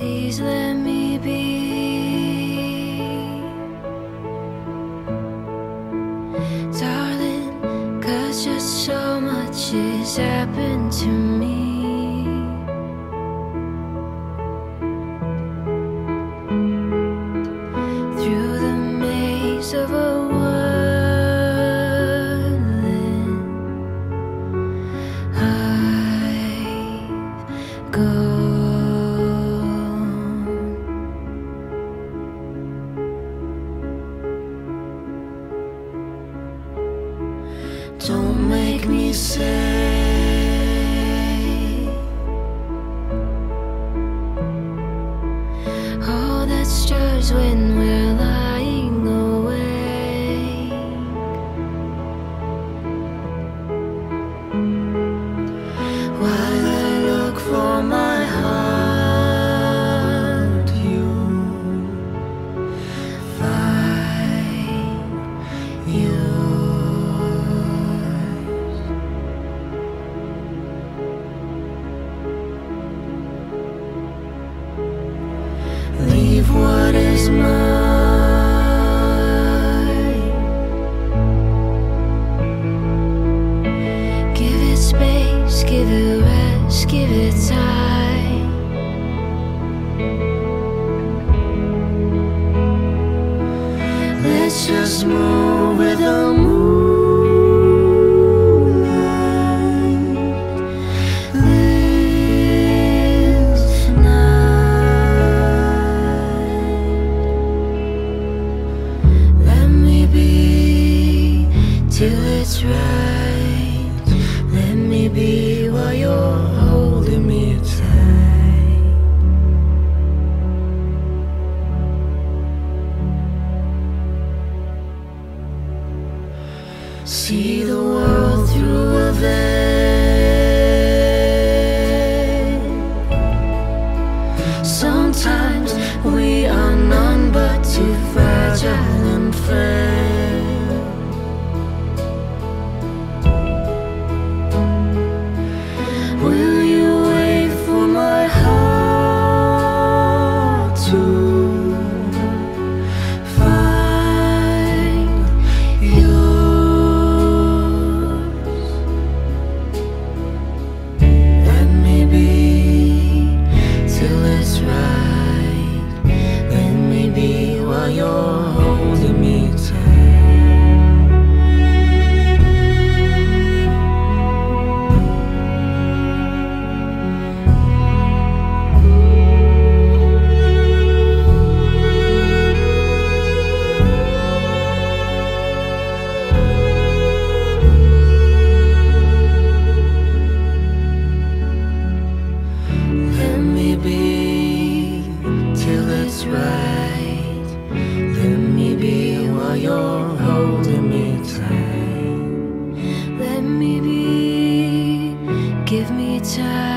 Please let me be, darling, 'cause just so much has happened to me. Through the maze of a whirlwind, I've gone. Don't make me say all that stirs when we're lying awake. While I look for my heart, you find you. What is mine? Give it space, give it rest, give it time. Let's just move with the moonlight. Till it's right, let me be while you're holding me tight. See the world through a veil. Sometimes we are none but too fragile and frail. Right, let me be while you're holding me tight. Let me be, give me time.